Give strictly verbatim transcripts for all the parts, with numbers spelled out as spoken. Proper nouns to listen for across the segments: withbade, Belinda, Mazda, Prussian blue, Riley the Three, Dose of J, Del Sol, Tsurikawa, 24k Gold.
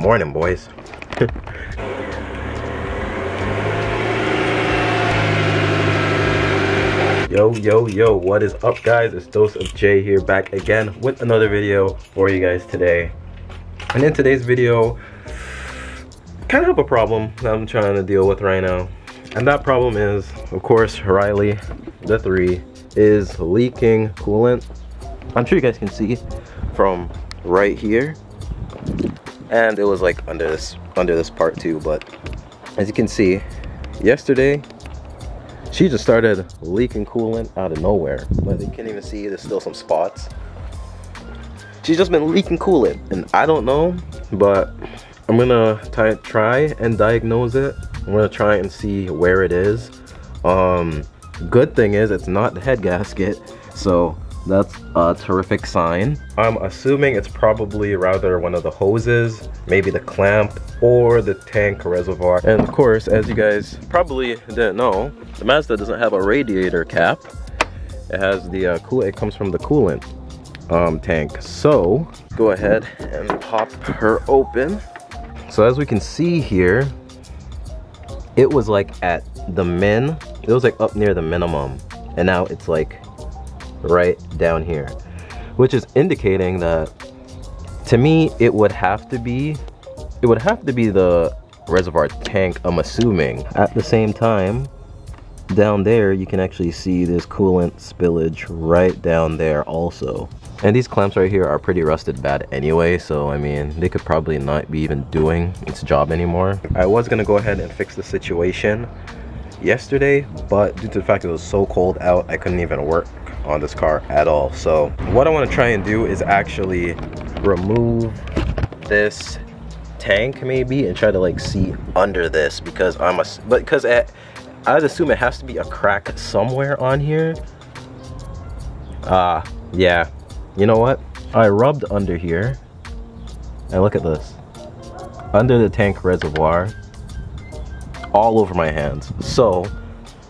morning, boys. Yo, yo, yo, what is up, guys? It's Dose of J here, back again with another video for you guys today. And in today's video, kind of have a problem that I'm trying to deal with right now. And that problem is, of course, Riley the Three is leaking coolant. I'm sure you guys can see from right here. And it was like under this under this part too, but as you can see, yesterday she just started leaking coolant out of nowhere. But you can't even see, there's still some spots. She's just been leaking coolant, and I don't know, but I'm gonna try, try and diagnose it. I'm gonna try and see where it is. Um, good thing is it's not the head gasket, so that's a terrific sign. I'm assuming it's probably rather one of the hoses, maybe the clamp or the tank reservoir. And of course, as you guys probably didn't know, the Mazda doesn't have a radiator cap. It has the uh, cool. It comes from the coolant um, tank. So go ahead and pop her open. So as we can see here, it was like at the min. It was like up near the minimum, and now it's like right down here, which is indicating that to me it would have to be it would have to be the reservoir tank, I'm assuming. At the same time, down there you can actually see this coolant spillage right down there also, and these clamps right here are pretty rusted bad anyway, so I mean they could probably not be even doing its job anymore. I was gonna go ahead and fix the situation yesterday, but due to the fact it was so cold out, I couldn't even work on this car at all. So what I want to try and do is actually remove this tank maybe and try to like see under this, because I'm a but because at I'd assume it has to be a crack somewhere on here. Ah, uh, yeah, you know what, I rubbed under here and look at this, under the tank reservoir, all over my hands. So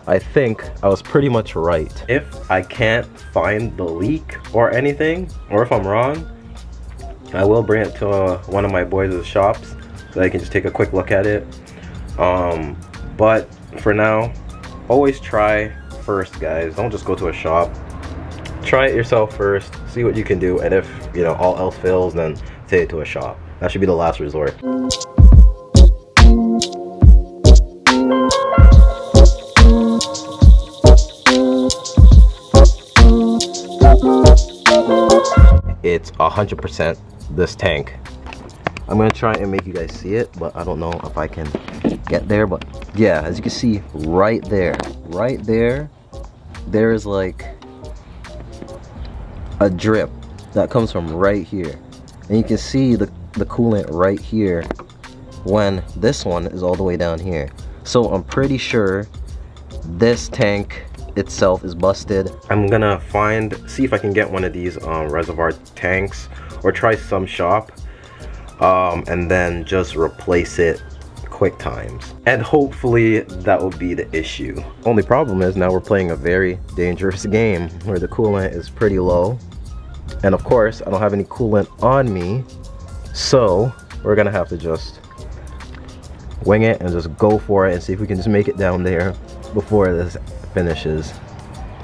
I think I was pretty much right. If I can't find the leak or anything, or if I'm wrong, I will bring it to uh, one of my boys' shops so they can just take a quick look at it. Um, but for now, always try first, guys. Don't just go to a shop. Try it yourself first, see what you can do, and if you know all else fails, then take it to a shop. That should be the last resort. It's one hundred percent this tank. I'm gonna try and make you guys see it, but I don't know if I can get there, but yeah, as you can see right there, right there, there is like a drip that comes from right here. And you can see the, the coolant right here when this one is all the way down here. So I'm pretty sure this tank itself is busted. I'm gonna find, see if I can get one of these um, reservoir tanks or try some shop, um, and then just replace it quick times, and hopefully that will be the issue. Only problem is now we're playing a very dangerous game where the coolant is pretty low, and of course I don't have any coolant on me, so we're gonna have to just wing it and just go for it and see if we can just make it down there before this finishes.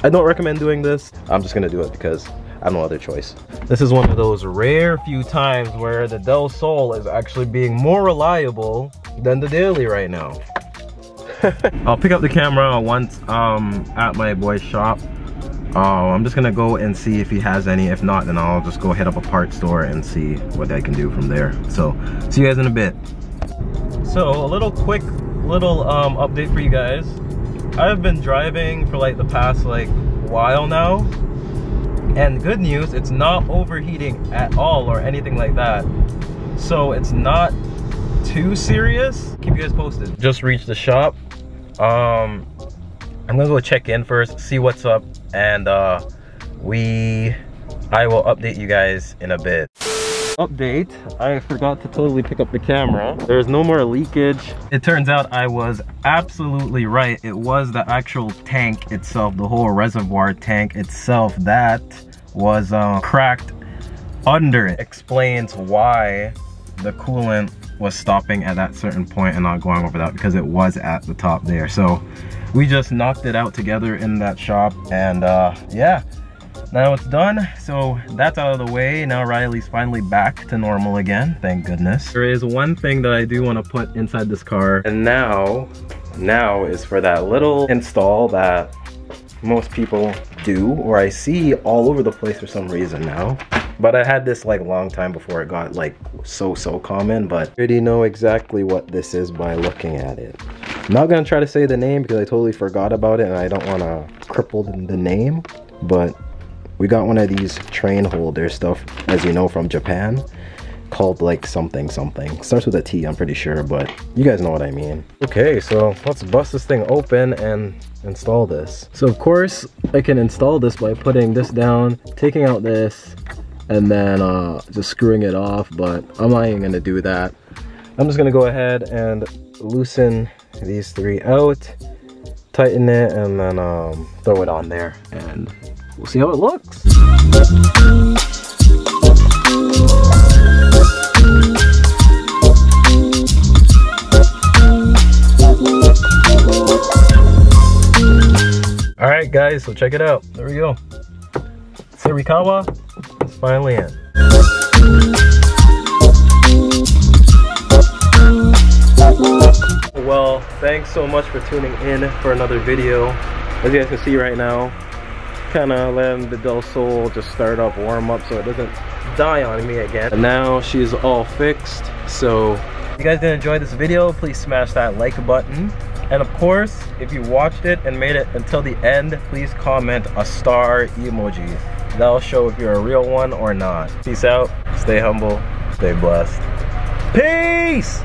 I don't recommend doing this. I'm just gonna do it because I have no other choice. This is one of those rare few times where the Del Sol is actually being more reliable than the daily right now. I'll pick up the camera once um, at my boy's shop. Uh, I'm just gonna go and see if he has any. If not, then I'll just go hit up a parts store and see what I can do from there. So see you guys in a bit. So a little quick little um, update for you guys. I've been driving for like the past like while now, and good news, it's not overheating at all or anything like that, so it's not too serious. Keep you guys posted. Just reached the shop. um I'm gonna go check in first, see what's up, and uh we I will update you guys in a bit. Update, I forgot to totally pick up the camera. There's no more leakage. It turns out I was absolutely right. It was the actual tank itself, the whole reservoir tank itself, that was uh, cracked under. It explains why the coolant was stopping at that certain point and not going over that because it was at the top there. So we just knocked it out together in that shop, and uh, yeah, now it's done. So that's out of the way. Now Riley's finally back to normal again, thank goodness. There is one thing that I do want to put inside this car, and now, now is for that little install that most people do, or I see all over the place for some reason now. But I had this like long time before it got like so so common, but I already know exactly what this is by looking at it. I'm not gonna try to say the name because I totally forgot about it and I don't want to cripple the name, but we got one of these train holder stuff, as you know, from Japan, called like something something, starts with a T, I'm pretty sure, but you guys know what I mean. Okay, so let's bust this thing open and install this. So of course I can install this by putting this down, taking out this, and then uh, just screwing it off, but I'm not even gonna do that. I'm just gonna go ahead and loosen these three out, tighten it, and then um, throw it on there, and we'll see how it looks. All right guys, so check it out, there we go. Tsurikawa is finally in. Well, thanks so much for tuning in for another video. As you guys can see right now, kind of letting the Del Sol just start up, warm up so it doesn't die on me again. And now she's all fixed. So if you guys did enjoy this video, please smash that like button. And of course, if you watched it and made it until the end, please comment a star emoji. That'll show if you're a real one or not. Peace out, stay humble, stay blessed. Peace!